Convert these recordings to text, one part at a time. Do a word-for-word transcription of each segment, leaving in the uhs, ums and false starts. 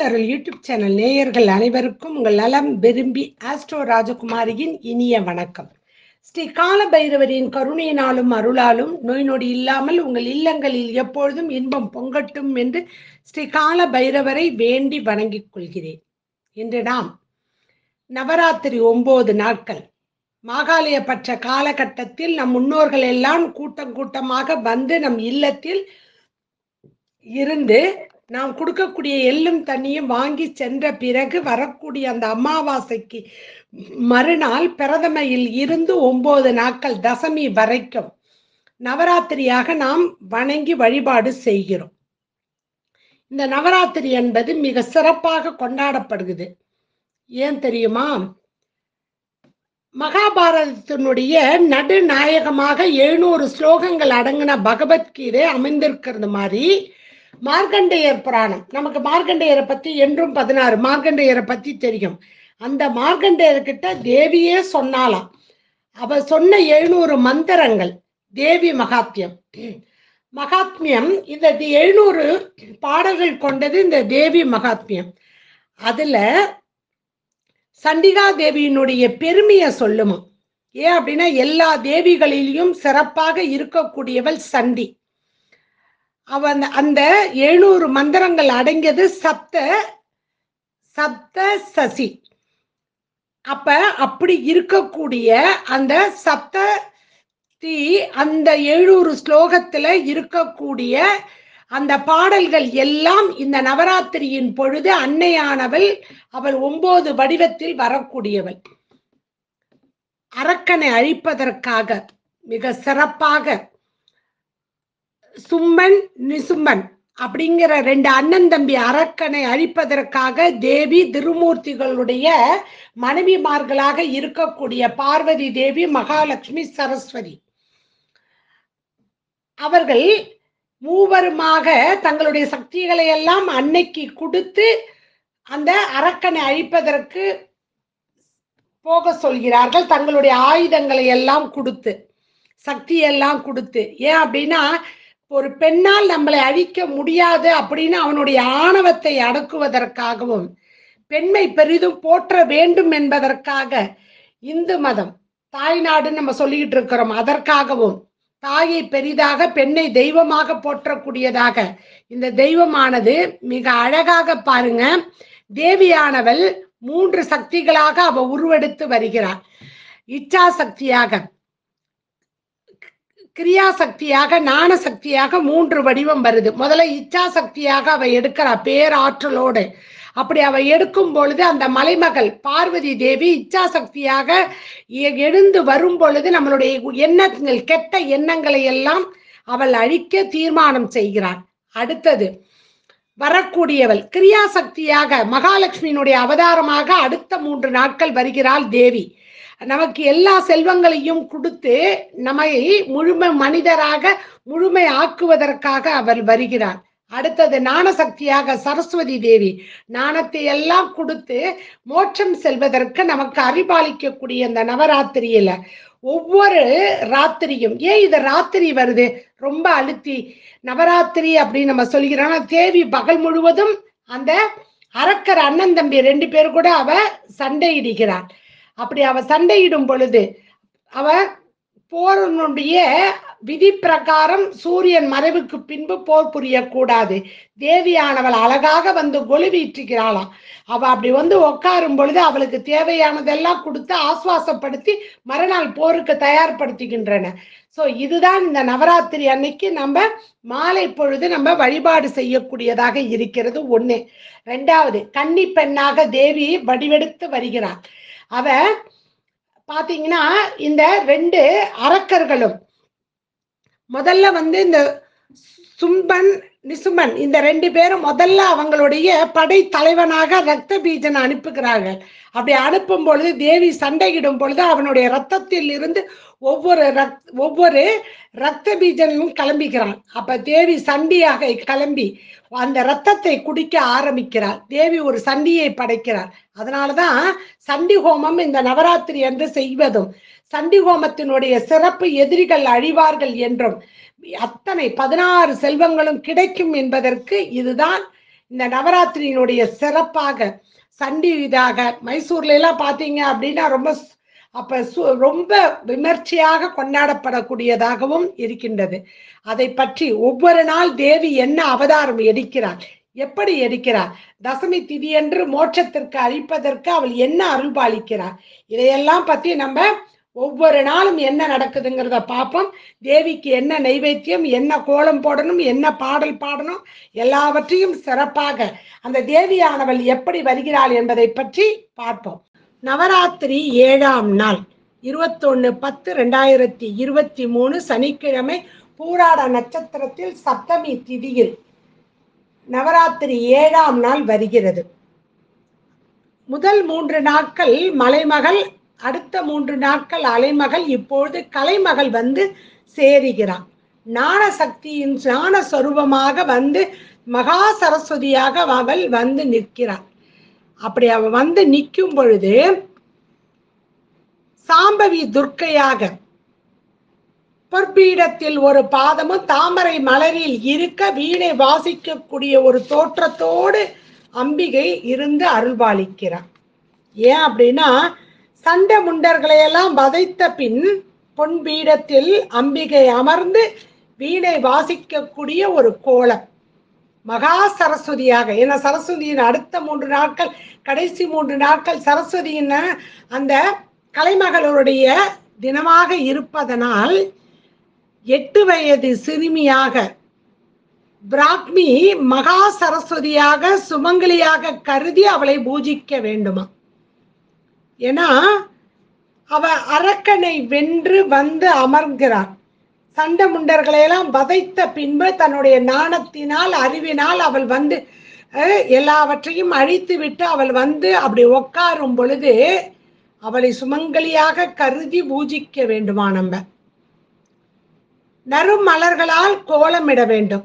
கடவுள் அருள் YouTube channel நேயர்கள் அனைவருக்கும் உங்கள் நலம் விரும்பி ஆஸ்ட்ரோ ராஜகுமாரியின் இனிய வணக்கம். ஸ்ரீ கால பைரவரின் கருணையினாலும் அருளாலும் நோய் நொடி இல்லாமல் உங்கள் இல்லங்களில் எப்பொழுதும் இன்பம் பொங்கட்டும் என்று ஸ்ரீ கால பைரவரை வேண்டி வணங்கிக் கொள்கிறேன். இன்று நாம் நவராத்திரி ஒன்பது நாட்கள் மாகாலய பற்ற காலகட்டத்தில் நம் முன்னோர்கள் எல்லாம் கூட்டம் கூட்டமாக வந்து நம் இல்லத்தில் இருந்து நாம் கொடுக்கக்கூடிய எள்ளும் தண்ணியும் வாங்கி சென்ற பிறகு வரக்கூடிய அந்த அமாவாசைக்கு மறுநாள் பிரதமையில் இருந்து ஒன்பது நாட்கள் தசமி வரைக்கும் நவராத்திரியாக நாம் வணங்கி வழிபாடு செய்கிறோம். இந்த நவராத்திரி என்பது மிக சிறப்பாக கொண்டாடப்படுகிறது. ஏன் தெரியுமா? மகாபாரதத்தினுடைய நடுநாயகமாக எழுநூறு ஸ்லோகங்கள் அடங்கின பகவத்கீதை அமைந்திருக்கிறது மாதிரி மார்கண்டேயர் புராணம். நமக்கு மார்கண்டேயரை பத்தி என்றும் பதினாறு மார்கண்டேயரை பத்தி தெரியும். அந்த மார்கண்டேயர்கிட்ட தேவியே சொன்னாலாம். அவ சொன்ன எழுநூறு மந்திரங்கள் தேவி மகாத்மியம் மகாத்மியம் இந்த எழுநூறு பாடல்கள் கொண்டது இந்த தேவி மகாத்மியம். அதுல சண்டிகா தேவியினுடைய பெருமைய சொல்லுமா. ஏன் அப்படின்னா எல்லா தேவிகளிலும் சிறப்பாக இருக்கக்கூடியவள் சண்டி. அவன் அந்த எழுநூறு மந்திரங்கள் அடங்கியது சப்த சப்த சசி. அப்ப அப்படி இருக்கக்கூடிய அந்த சப்த தீ அந்த எழுநூறு ஸ்லோகத்துல இருக்கக்கூடிய அந்த பாடல்கள் எல்லாம் இந்த நவராத்திரியின் பொழுது அன்னையானவள் அவள் ஒன்பது வடிவத்தில் வரக்கூடியவள். அரக்கனை அழிப்பதற்காக மிக சிறப்பாக சும்மன் நிசும்மன் அப்படிங்கிற ரெண்டு அண்ணன் தம்பி அரக்கனை அழிப்பதற்காக தேவி திருமூர்த்திகளுடைய மனைவிமார்களாக இருக்கக்கூடிய பார்வதி தேவி மகாலட்சுமி சரஸ்வதி அவர்கள் மூவருமாக தங்களுடைய சக்திகளை எல்லாம் அன்னைக்கு கொடுத்து அந்த அரக்கனை அழிப்பதற்கு போக சொல்கிறார்கள். தங்களுடைய ஆயுதங்களை எல்லாம் கொடுத்து சக்தியெல்லாம் கொடுத்து. ஏன் அப்படின்னா ஒரு பெண்ணால் நம்மளை அழிக்க முடியாது அப்படின்னு அவனுடைய ஆணவத்தை அடக்குவதற்காகவும் பெண்மை பெரிதும் போற்ற வேண்டும் என்பதற்காக இந்து மதம் தாய் நாடுன்னு நம்ம சொல்லிக்கிட்டு இருக்கிறோம். அதற்காகவும் தாயை பெரிதாக பெண்ணை தெய்வமாக போற்றக்கூடியதாக இந்த தெய்வமானது மிக அழகாக பாருங்க. தேவியானவள் மூன்று சக்திகளாக அவ உருவெடுத்து வருகிறாள். இச்சா சக்தியாக, கிரியா சக்தியாக, ஞான சக்தியாக மூன்று வடிவம் வருது. முதல்ல இச்சா சக்தியாக அவ எடுக்கிறா பேராற்றலோடு. அப்படி அவ எடுக்கும் பொழுது அந்த மலைமகள் பார்வதி தேவி இச்சா சக்தியாக எழுந்து வரும் பொழுது நம்மளுடைய எண்ணங்கள் கெட்ட எண்ணங்களை எல்லாம் அவள் அழிக்க தீர்மானம் செய்கிறாள். அடுத்தது வரக்கூடியவள் கிரியா சக்தியாக மகாலட்சுமியினுடைய அவதாரமாக அடுத்த மூன்று நாட்கள் வருகிறாள் தேவி. நமக்கு எல்லா செல்வங்களையும் கொடுத்து நம்மை முழுமை மனிதராக முழுமை ஆக்குவதற்காக அவள் வருகிறாள். அடுத்தது ஞான சக்தியாக சரஸ்வதி தேவி ஞானத்தை எல்லாம் கொடுத்து மோட்சம் செல்வதற்கு நமக்கு அறிவாளிக்கக்கூடிய இந்த நவராத்திரியில ஒவ்வொரு ராத்திரியும் ஏன் இது ராத்திரி வருது ரொம்ப அழுத்தி நவராத்திரி அப்படின்னு நம்ம சொல்கிறோம்னா தேவி பகல் முழுவதும் அந்த அரக்கர் அண்ணன் தம்பி ரெண்டு பேர் கூட அவ சண்டையிடுகிறாள். அப்படி அவ சண்டையிடும் பொழுது அவ போரனுடைய விதி பிரகாரம் சூரியன் மறைவுக்கு பின்பு போர் புரியக்கூடாது. தேவியானவள் அழகாக வந்து கொலு வீற்றுகிறாளாம். அவ அப்படி வந்து உட்காரும் பொழுது அவளுக்கு தேவையானதெல்லாம் கொடுத்து ஆஸ்வாசப்படுத்தி மறுநாள் போருக்கு தயார்படுத்துகின்றன. ஸோ இதுதான் இந்த நவராத்திரி அன்னைக்கு நம்ம மாலை பொழுது நம்ம வழிபாடு செய்யக்கூடியதாக இருக்கிறது. ஒண்ணு. ரெண்டாவது, கன்னி பெண்ணாக தேவி வடிவெடுத்து வருகிறாள். அவ பாத்தீங்கன்னா இந்த ரெண்டு அரக்கர்களும் முதல்ல வந்து இந்த சும்பன் நிசுமன் இந்த ரெண்டு பேரும் முதல்ல அவங்களுடைய படை தலைவனாக ரத்த பீஜன் அனுப்புகிறார்கள். அப்படி அனுப்பும் பொழுது தேவி சண்டையிடும் பொழுது அவனுடைய ரத்தத்தில் இருந்து ஒவ்வொரு ரத் ஒவ்வொரு ரத்த பீஜனும் கிளம்பிக்கிறான். அப்ப தேவி சண்டியாக கிளம்பி அந்த ரத்தத்தை குடிக்க ஆரம்பிக்கிறாள். தேவி ஒரு சண்டியை படைக்கிறார். அதனாலதான் சண்டி ஹோமம் இந்த நவராத்திரி என்று செய்வதும் சண்டி ஹோமத்தினுடைய சிறப்பு எதிரிகள் அழிவார்கள் என்றும் அத்தனை பதினாறு செல்வங்களும் கிடைக்கும் என்பதற்கு இதுதான் இந்த நவராத்திரியினுடைய சிறப்பாக சண்டிதாக மைசூர்ல எல்லாம் பாத்தீங்க அப்படின்னா ரொம்ப அப்ப ரொம்ப விமர்சையாக கொண்டாடப்படக்கூடியதாகவும் இருக்கின்றது. அதை பற்றி ஒவ்வொரு நாள் தேவி என்ன அவதாரம் எடுக்கிறார், எப்படி எடுக்கிறார், தசமி திதியன்று மோட்சத்திற்கு அழிப்பதற்கு அவள் என்ன அருள்பாலிக்கிறார், இதையெல்லாம் பத்தி நம்ம ஒவ்வொரு நாளும் என்ன நடக்குதுங்கிறத பார்ப்போம். தேவிக்கு என்ன நைவேத்தியம், என்ன கோலம் போடணும், என்ன பாடல் பாடணும், எல்லாவற்றையும் சிறப்பாக அந்த தேவியானவள் எப்படி வருகிறாள் என்பதை பற்றி பார்ப்போம். நவராத்திரி ஏழாம் நாள் இருபத்தொன்னு பத்து ரெண்டாயிரத்தி இருபத்தி மூணு சனிக்கிழமை பூராட நட்சத்திரத்தில் சப்தமி திதியில் நவராத்திரி ஏழாம் நாள் வருகிறது. முதல் மூன்று நாட்கள் மலைமகள், அடுத்த மூன்று நாட்கள் அலைமகள், இப்பொழுது கலைமகள் வந்து சேருகிறான். ஞான சக்தியின் ஞான சொரூபமாக வந்து மகா சரஸ்வதியாக அவள் வந்து நிற்கிறாள். அப்படி அவ வந்து நிற்கும் பொழுது சாம்பவி துர்க்கையாக பொற்பீடத்தில் ஒரு பாதமும் தாமரை மலரில் இருக்க வீணை வாசிக்கக்கூடிய ஒரு தோற்றத்தோடு அம்பிகை இருந்து அருள்பாலிக்கிறார். ஏன் அப்படின்னா சண்ட முண்டர்களையெல்லாம் வதைத்த பின் பொன்பீடத்தில் அம்பிகை அமர்ந்து வீணை வாசிக்கக்கூடிய ஒரு கோலம் மகா சரஸ்வதியாக. ஏன்னா சரஸ்வதியின் அடுத்த மூன்று நாட்கள் கடைசி மூன்று நாட்கள் சரஸ்வதியின் அந்த கலைமகளுடைய தினமாக இருப்பதனால் எட்டு வயது சிறுமியாக பிராக்மி மகா சரஸ்வதியாக சுமங்கலியாக கருதி அவளை பூஜிக்க வேண்டுமா. ஏன்னா அவ அரக்கனை வென்று வந்து அமர்கிறார். சண்ட முண்டர்களையெல்லாம் வதைத்த பின்பு தன்னுடைய ஞானத்தினால் அறிவினால் அவள் வந்து எல்லாவற்றையும் அழித்து விட்டு அவள் வந்து அப்படி உட்காரும் பொழுது அவளை சுமங்கலியாக கருதி பூஜிக்க வேண்டுமா. நம்ம நறும் மலர்களால் கோலமிட வேண்டும்.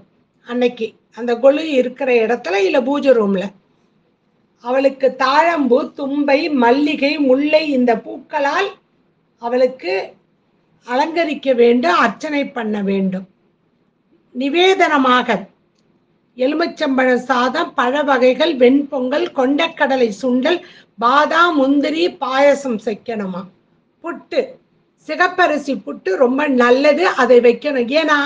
அன்னைக்கு அந்த கொலு இருக்கிற இடத்துல இல்லை பூஜை ரூம்ல அவளுக்கு தாழம்பூ, தும்பை, மல்லிகை, முல்லை இந்த பூக்களால் அவளுக்கு அலங்கரிக்க வேண்டும், அர்ச்சனை பண்ண வேண்டும். நிவேதனமாக எலுமிச்சம்பழ சாதம், பழ வகைகள், வெண்பொங்கல், கொண்டக்கடலை சுண்டல், பாதாம், முந்திரி பாயசம் வைக்கணுமா. புட்டு, சிகப்பரிசி புட்டு ரொம்ப நல்லது, அதை வைக்கணும். ஏன்னா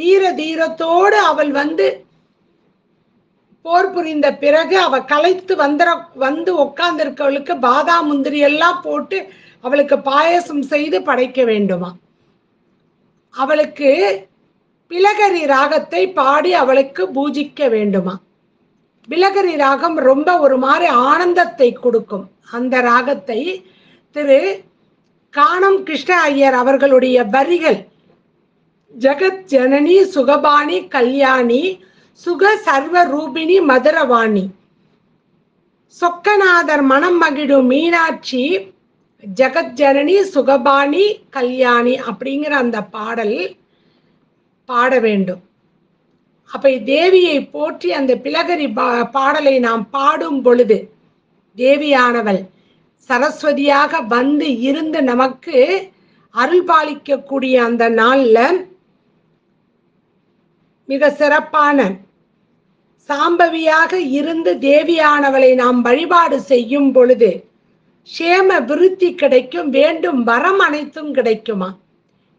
தீர தீரத்தோடு அவள் வந்து போர் புரிந்த பிறகு அவ களைத்து வந்துற வந்து உட்கார்ந்திருக்கவளுக்கு பாதாம் முந்திரி எல்லாம் போட்டு அவளுக்கு பாயசம் செய்து படைக்க வேண்டுமா. அவளுக்கு பிலகரி ராகத்தை பாடி அவளுக்கு பூஜிக்க வேண்டுமா. பிலகரி ராகம் ரொம்ப ஒரு மாதிரி ஆனந்தத்தை கொடுக்கும். அந்த ராகத்தை திரு காணம் கிருஷ்ண ஐயர் அவர்களுடைய வரிகள் ஜெகத் ஜனனி சுகபாணி கல்யாணி சுக சர்வ ரூபிணி மதுரவாணி சொக்கநாதர் மனம் மகிழும் மீனாட்சி ஜெகத் ஜனனி சுகபாணி கல்யாணி அப்படிங்கிற அந்த பாடல் பாட வேண்டும். அப்ப தேவியை போற்றி அந்த பிலகரி பாடலை நாம் பாடும் பொழுது தேவியானவள் சரஸ்வதியாக வந்து இருந்து நமக்கு அருள்பாலிக்கக்கூடிய அந்த நாள்ல மிக சிறப்பான சாம்பவியாக இருந்து தேவியானவளை நாம் வழிபாடு செய்யும் பொழுது சேம விருத்தி கிடைக்கும், வேண்டும் வரம் அனைத்தும் கிடைக்குமா.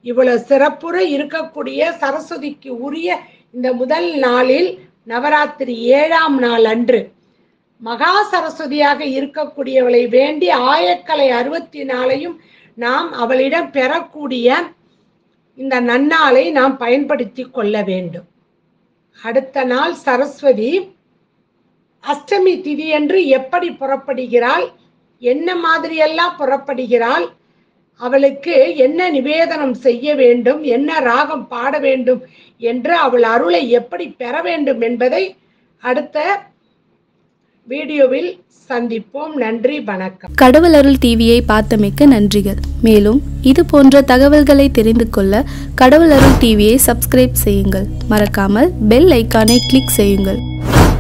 இவ்வளவு சிறப்புற இருக்கக்கூடிய சரஸ்வதிக்கு உரிய இந்த முதல் நாளில் நவராத்திரி ஏழாம் நாள் அன்று மகா சரஸ்வதியாக இருக்கக்கூடியவளை வேண்டி ஆயக்கலை அறுபத்தி நாளையும் நாம் அவளிடம் பெறக்கூடிய இந்த நன்னாளை நாம் பயன்படுத்தி கொள்ள வேண்டும். அடுத்த நாள் சரஸ்வதி அஷ்டமி திதி என்று எப்படி புறப்படுகிறாள், என்ன மாதிரியெல்லாம் புறப்படுகிறாள், அவளுக்கு என்ன நிவேதனம் செய்ய வேண்டும், என்ன ராகம் பாட வேண்டும் என்று அவள் அருளை எப்படி பெற வேண்டும் என்பதை அடுத்த வீடியோவில் சந்திப்போம். நன்றி, வணக்கம். கடவுள் அருள் டிவியை பார்த்தமைக்க நன்றிகள். மேலும் இது போன்ற தகவல்களை தெரிந்து கொள்ள கடவுள் அருள் டிவியை சப்ஸ்கிரைப் செய்யுங்கள். மறக்காமல் பெல் ஐக்கானை கிளிக் செய்யுங்கள்.